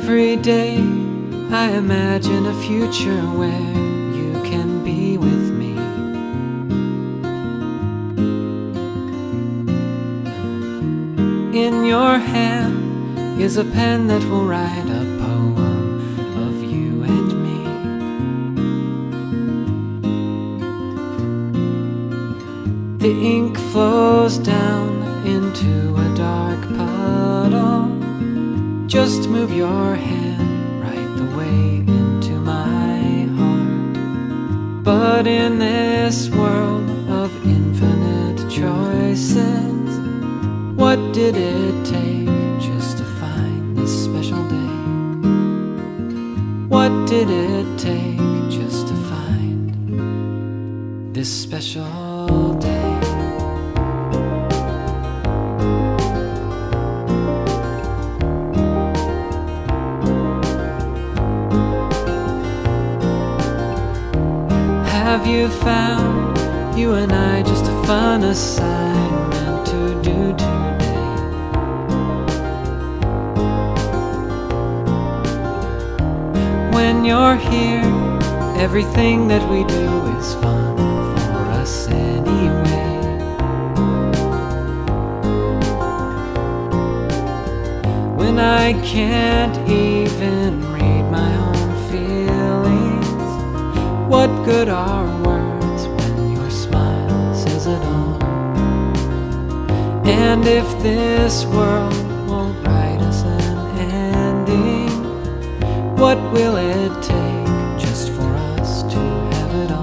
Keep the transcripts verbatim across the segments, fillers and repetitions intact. Every day I imagine a future where you can be with me. In your hand is a pen that will write a poem of you and me. The ink flows down into a dark puddle. Just move your hand right the way into my heart. But in this world of infinite choices, what did it take just to find this special day? What did it take just to find this special day? Have you found you and I just a fun assignment to do today? When you're here, everything that we do is fun for us anyway. When I can't even read my own feelings, what good are words when your smile says it all? And if this world won't write us an ending, what will it take just for us to have it all?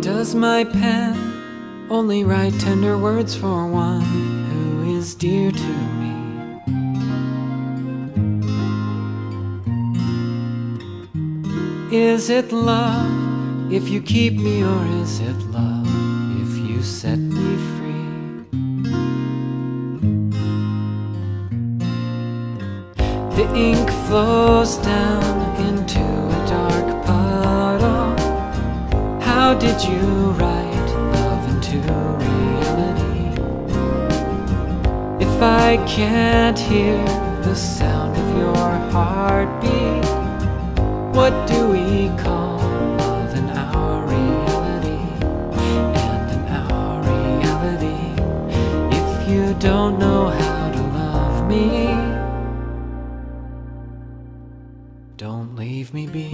Does my pen only write tender words for one who is dear to me? Is it love if you keep me, or is it love if you set me free? The ink flows down into a dark puddle. How did you write love into reality? If I can't hear the sound of your heartbeat, what do we call love in our reality? And in our reality, if you don't know how to love me, don't leave me be.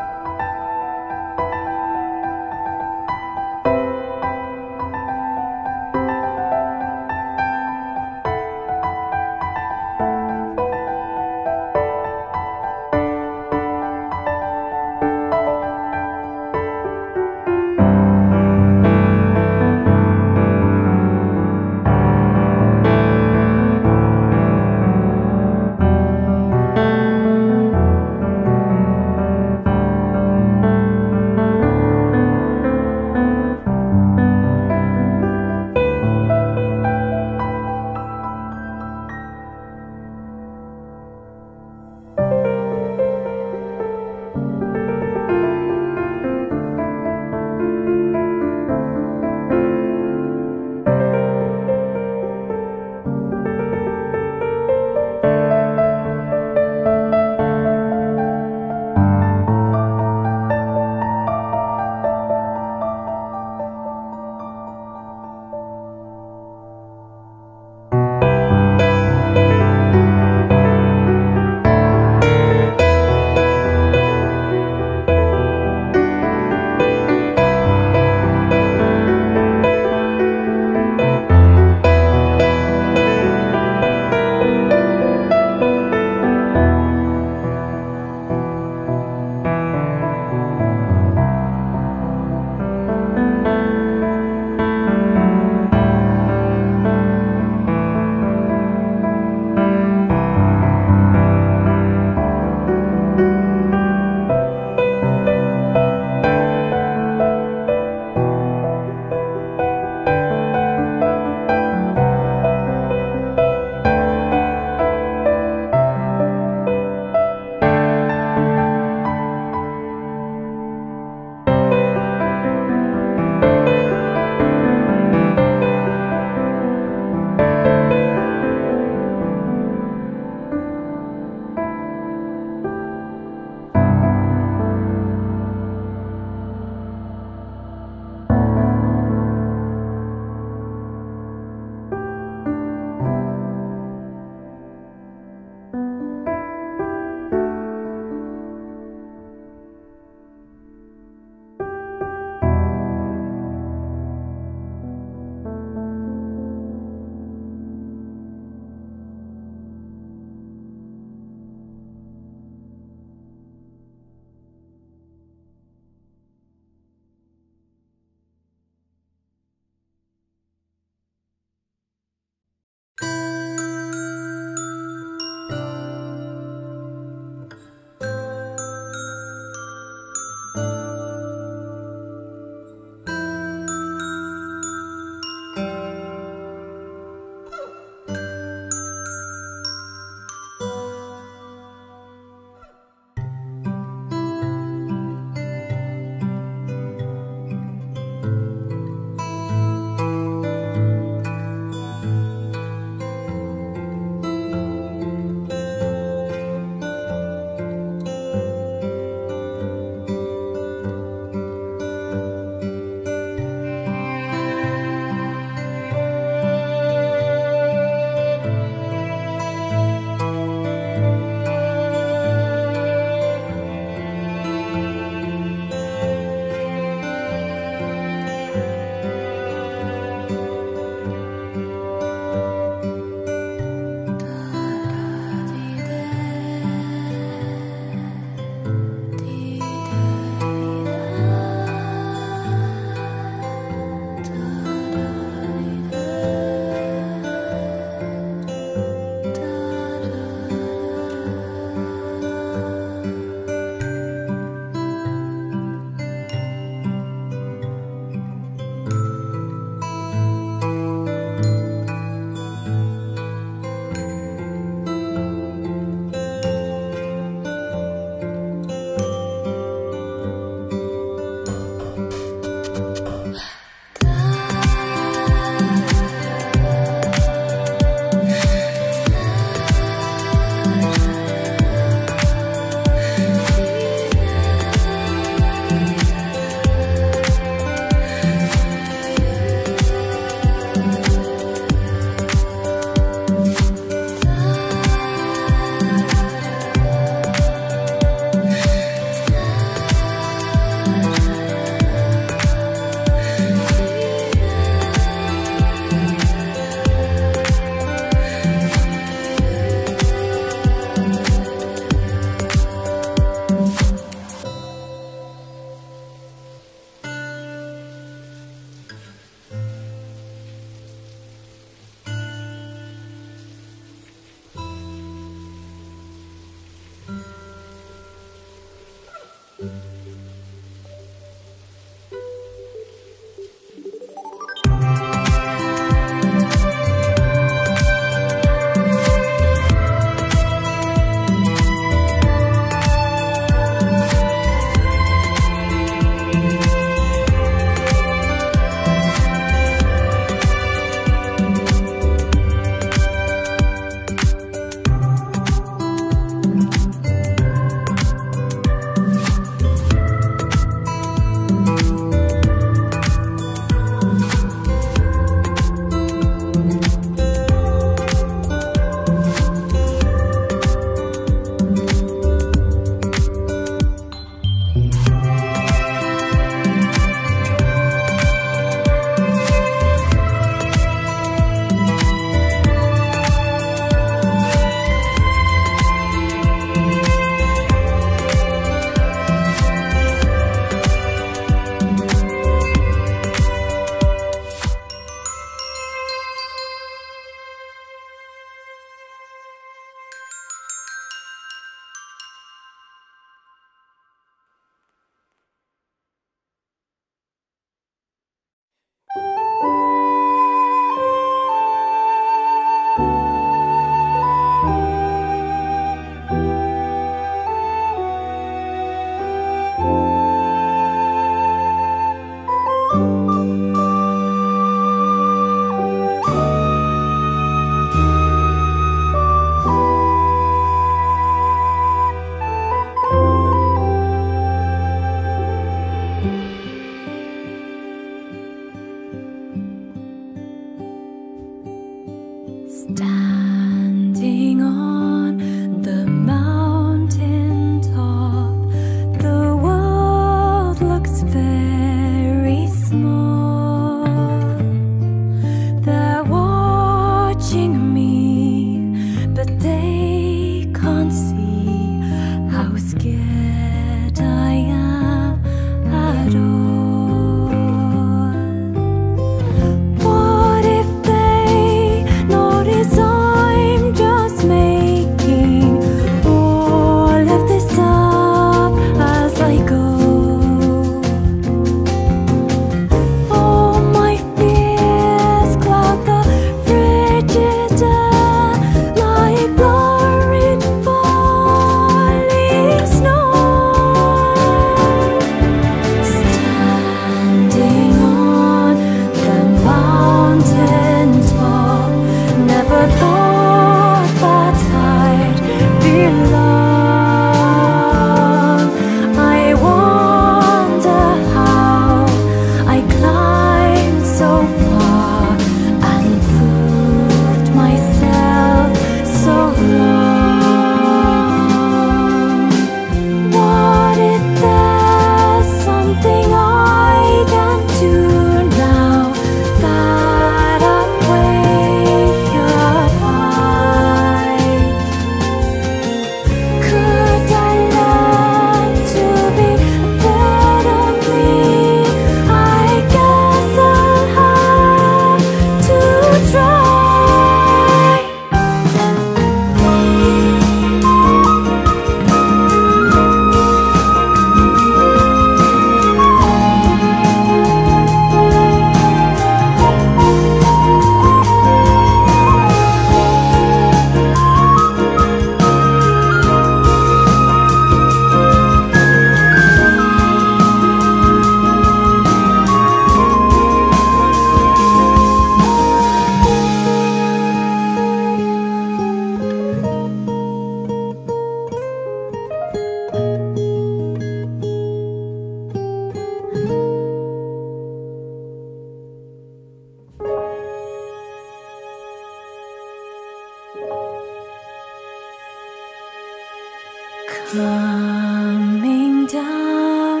Coming down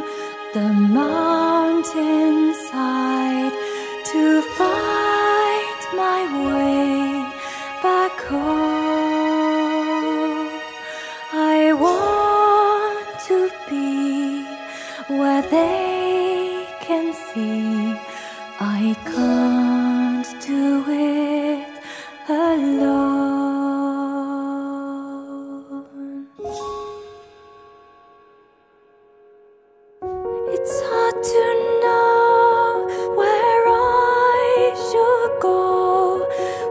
the mountain side to find my way back home. I want to be where they can see I can't do it alone.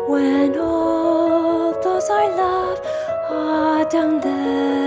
When all those I love are down there.